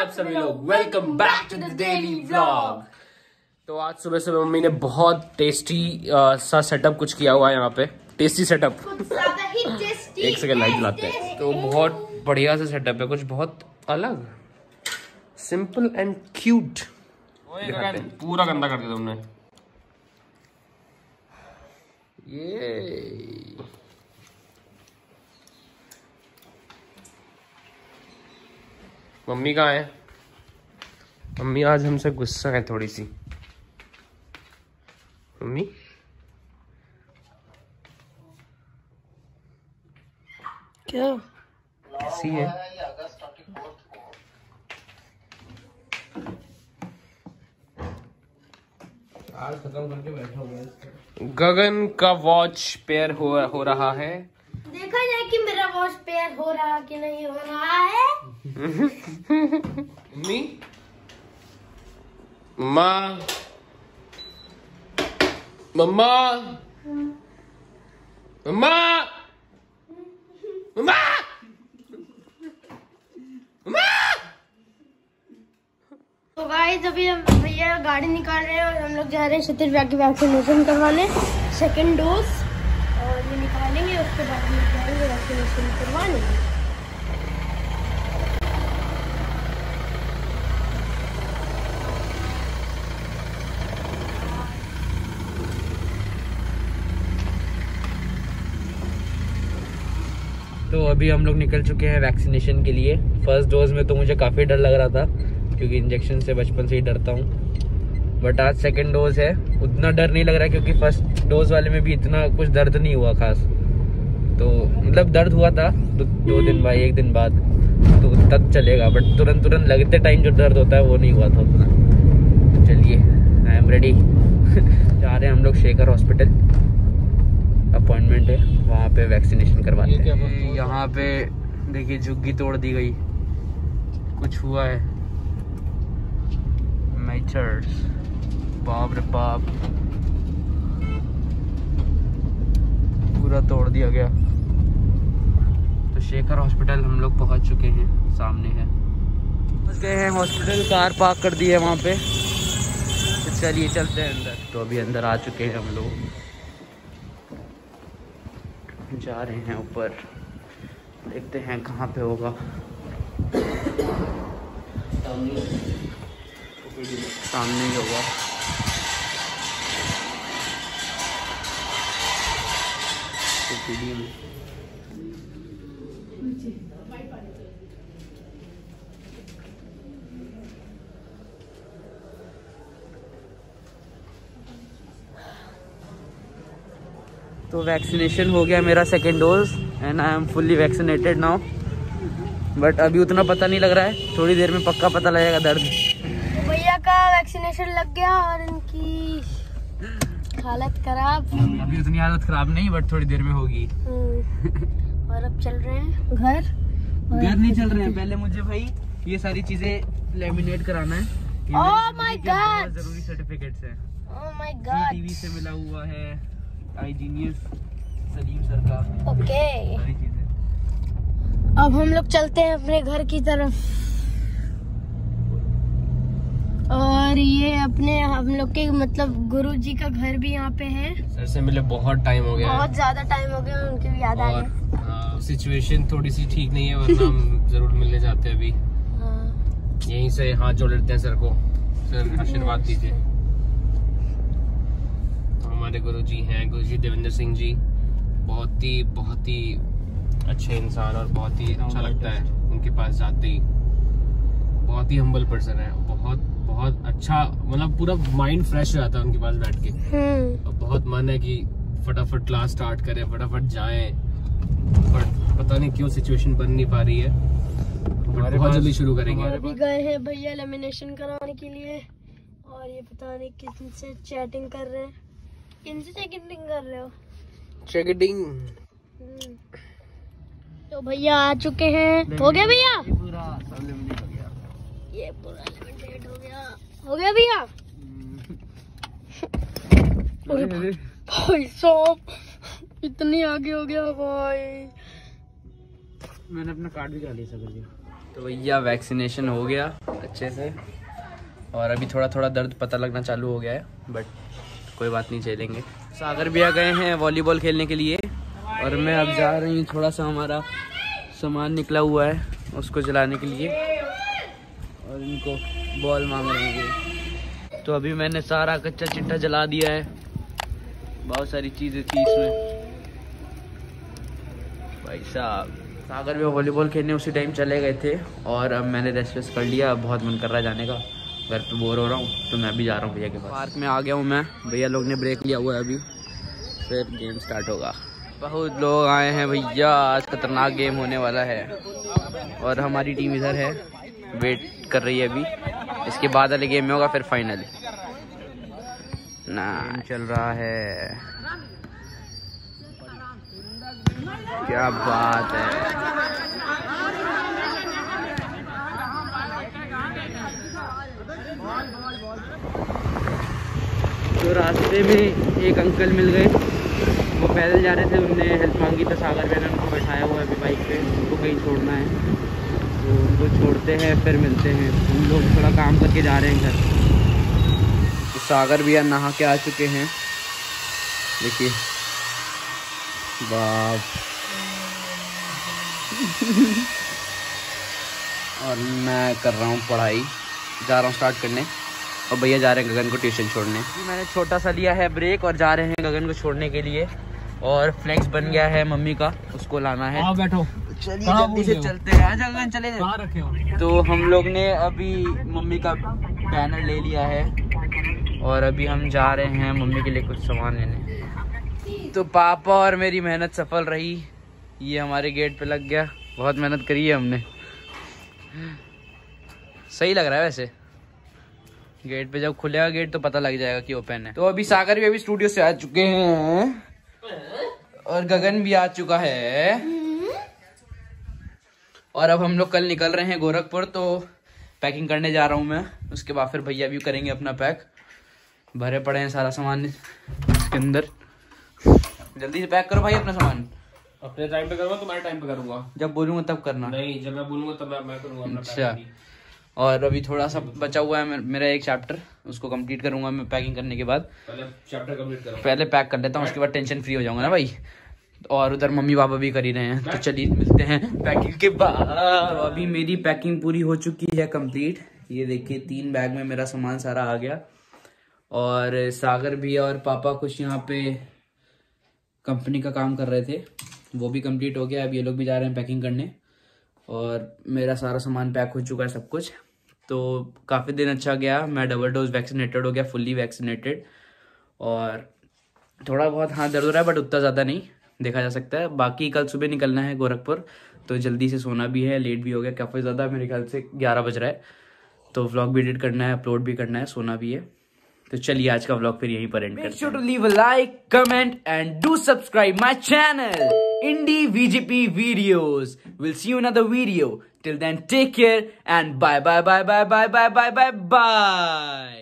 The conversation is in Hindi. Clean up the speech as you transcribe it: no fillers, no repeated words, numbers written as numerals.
आप सभी लोग, welcome back to the daily vlog. तो आज सुबह सुबह मम्मी ने बहुत टेस्टी सा सेटअप कुछ किया हुआ है यहाँ पे। टेस्टी सेटअप एक सेकंड लाइट लाते हैं। तो बहुत बढ़िया सा सेटअप है, कुछ बहुत अलग, सिंपल एंड क्यूट। पूरा गंदा कर दिया तुमने। ये मम्मी कहाँ है? मम्मी आज हमसे गुस्सा है थोड़ी सी। मम्मी क्या कैसी है? आज खत्म करके बैठा हुआ है। गगन का वॉच पेयर हो रहा है। देखा जाए कि मेरा वॉच पेयर हो रहा कि नहीं हो रहा है। मम्मी मम्मा मम्मा मम्मा तो गाइस अभी हम भैया गाड़ी निकाल रहे हैं और हम लोग जा रहे हैं क्षितिज भैया की वैक्सीनेशन करवाने, सेकंड डोज। और ये निकालेंगे, उसके बाद हम जाएंगे वैक्सीनेशन करवाने। तो अभी हम लोग निकल चुके हैं वैक्सीनेशन के लिए। फर्स्ट डोज में तो मुझे काफ़ी डर लग रहा था क्योंकि इंजेक्शन से बचपन से ही डरता हूँ, बट आज सेकंड डोज है, उतना डर नहीं लग रहा है क्योंकि फर्स्ट डोज वाले में भी इतना कुछ दर्द नहीं हुआ खास। तो मतलब दर्द हुआ था दो दिन बाद, एक दिन बाद तो तब चलेगा, बट तुरंत लगते टाइम जो दर्द होता है वो नहीं हुआ था उतना। तो चलिए आई एम रेडी। जा रहे हैं हम लोग शेखर हॉस्पिटल, अपॉइंटमेंट है वहाँ पे वैक्सीनेशन करवाते हैं। यहाँ पे देखिए झुग्गी तोड़ दी गई, कुछ हुआ है। मेचर्स बाप रे बाप, पूरा तोड़ दिया गया। तो शेखर हॉस्पिटल हम लोग पहुँच चुके हैं, सामने है। पहुँच गए हैं हॉस्पिटल, कार पार्क कर दी है वहाँ पे। तो चलिए चलते हैं अंदर। तो अभी अंदर आ चुके हैं हम लोग, जा रहे हैं ऊपर, देखते हैं कहाँ पे होगा। सामने ही होगा। तो वैक्सीनेशन हो गया मेरा second dose and I am fully vaccinated now, but अभी उतना पता नहीं लग रहा है, थोड़ी देर में पक्का पता लगेगा दर्द। भैया का वैक्सीनेशन लग गया और इनकी हालत खराब। अभी उतनी हालत खराब नहीं, बट थोड़ी देर में होगी। और अब चल रहे हैं घर नहीं चल रहे हैं, पहले मुझे भाई ये सारी चीजें लेमिनेट कराना है। ओह माय गॉड, जरूरी सर्टिफिकेट्स हैं। ओह माय गॉड, टीवी से मिला हुआ है सलीम सर का। ओके, अब हम लोग चलते हैं अपने घर की तरफ। और ये अपने हम लोग के मतलब गुरुजी का घर भी यहाँ पे है। सर से मिले बहुत टाइम हो गया, बहुत ज्यादा टाइम हो गया, उनकी भी याद आ गई। सिचुएशन थोड़ी सी ठीक नहीं है, वरना हम जरूर मिलने जाते हैं अभी। हाँ। यहीं से हाथ जोड़ लेते हैं सर को। सर आशीर्वाद दीजिए। हमारे गुरुजी हैं, गुरुजी देवेंद्र सिंह जी, बहुत ही अच्छे इंसान और बहुत ही अच्छा लगता है उनके पास जाते ही। बहुत ही हम्बल पर्सन है, बहुत अच्छा, मतलब पूरा माइंड फ्रेश हो जाता है उनके पास बैठ के। और बहुत मन है कि फटाफट क्लास स्टार्ट करें, फटाफट जाएं, बट पता नहीं क्यों सिचुएशन बन नहीं पा रही है, बट बहुत जल्दी शुरू करेंगे। अभी गए हैं भैया लेमिनेशन कराने के लिए और ये पता नहीं किससे चैटिंग कर रहे हैं। इनसे चेकिंग कर रहे हो? चेकिंग। तो भैया आ चुके हैं। हो गया भैया? पूरा सब लेमिनेट हो गया। ये पूरा लेमिनेट हो गया। हो गया भैया? भाई साहब इतनी आगे हो गया भाई। मैंने अपना कार्ड भी निकाल लिया। तो भैया वैक्सीनेशन हो गया अच्छे से, और अभी थोड़ा थोड़ा दर्द पता लगना चालू हो गया है, बट कोई बात नहीं, झेलेंगे। सागर भी आ गए हैं वॉलीबॉल खेलने के लिए, और मैं अब जा रही हूँ, थोड़ा सा हमारा सामान निकला हुआ है उसको जलाने के लिए, और इनको बॉल मांग रहे हैं। तो अभी मैंने सारा कच्चा चिट्ठा जला दिया है, बहुत सारी चीज़ें थी इसमें। भाई साहब सागर में वॉलीबॉल खेलने उसी टाइम चले गए थे, और अब मैंने रेस्ट वेस्ट कर लिया, अब बहुत मन कर रहा है जाने का, घर पे बोर हो रहा हूँ, तो मैं अभी जा रहा हूँ भैया के पास। पार्क में आ गया हूँ मैं, भैया लोग ने ब्रेक लिया हुआ है, अभी फिर गेम स्टार्ट होगा। बहुत लोग आए हैं भैया, आज खतरनाक गेम होने वाला है, और हमारी टीम इधर है, वेट कर रही है अभी, इसके बाद वाले गेम में होगा फिर फाइनल ना चल रहा है। क्या बात है। तो रास्ते में एक अंकल मिल गए, वो पैदल जा रहे थे, उनने हेल्प मांगी, तो सागर मैंने उनको बैठाया हुआ है अभी बाइक पे, उनको कहीं छोड़ना है, तो उनको छोड़ते हैं फिर मिलते हैं। हम लोग थोड़ा काम करके जा रहे हैं घर। तो सागर भैया नहा के आ चुके हैं, देखिए बाप। और मैं कर रहा हूँ पढ़ाई, जा रहा हूँ स्टार्ट करने, और भैया जा रहे हैं गगन को ट्यूशन छोड़ने। मैंने छोटा सा लिया है ब्रेक, और जा रहे हैं गगन को छोड़ने के लिए, और फ्लेक्स बन गया है मम्मी का, उसको लाना है। आओ बैठो, चलिए जल्दी से चलते हैं। आजा गगन चले जाओ। तो हम लोग ने अभी मम्मी का बैनर ले लिया है, और अभी हम जा रहे हैं मम्मी के लिए कुछ सामान लेने। तो पापा और मेरी मेहनत सफल रही, ये हमारे गेट पे लग गया, बहुत मेहनत करी है हमने। सही लग रहा है वैसे, गेट पे जब खुलेगा गेट तो पता लग जाएगा कि ओपन है। तो अभी सागर भी अभी स्टूडियो से आ चुके हैं, और गगन भी आ चुका है, और अब हम लोग कल निकल रहे हैं गोरखपुर, तो पैकिंग करने जा रहा हूँ मैं, उसके बाद फिर भैया भी करेंगे अपना पैक। भरे पड़े हैं सारा सामान इसके अंदर, जल्दी से पैक करो भाई अपना सामान। अपने टाइम पे करूँगा, तुम्हारे टाइम पे करूँगा, जब बोलूँगा तब करना। नहीं, जब मैं बोलूँगा तब मैं करूँगा। अच्छा, और अभी थोड़ा सा बचा हुआ है मेरा एक चैप्टर, उसको कंप्लीट करूंगा मैं पैकिंग करने के बाद। पहले चैप्टर कंप्लीट करूंगा, पहले पैक कर लेता हूँ, उसके बाद टेंशन फ्री हो जाऊंगा ना भाई। और उधर मम्मी पापा भी कर ही रहे हैं, तो चलिए मिलते हैं पैकिंग के बाद। तो अभी मेरी पैकिंग पूरी हो चुकी है कंप्लीट, ये देखिए 3 बैग में मेरा सामान सारा आ गया। और सागर भी और पापा कुछ यहाँ पे कंपनी का काम कर रहे थे, वो भी कम्प्लीट हो गया, अब ये लोग भी जा रहे हैं पैकिंग करने, और मेरा सारा सामान पैक हो चुका है सब कुछ। तो काफ़ी दिन अच्छा गया, मैं डबल डोज वैक्सीनेटेड हो गया, फुल्ली वैक्सीनेटेड, और थोड़ा बहुत हाथ दर्द हो रहा है बट उतना ज़्यादा नहीं देखा जा सकता है। बाकी कल सुबह निकलना है गोरखपुर, तो जल्दी से सोना भी है, लेट भी हो गया काफ़ी ज़्यादा, मेरे ख्याल से 11 बज रहा है, तो व्लॉग भी एडिट करना है, अपलोड भी करना है, सोना भी है। तो चलिए आज का व्लॉग फिर यहीं पर एंड करते हैं। Leave a like, comment and do subscribe my channel Indie VGP videos. We'll see you in another video. Till then, take care and bye bye bye bye bye bye bye bye bye.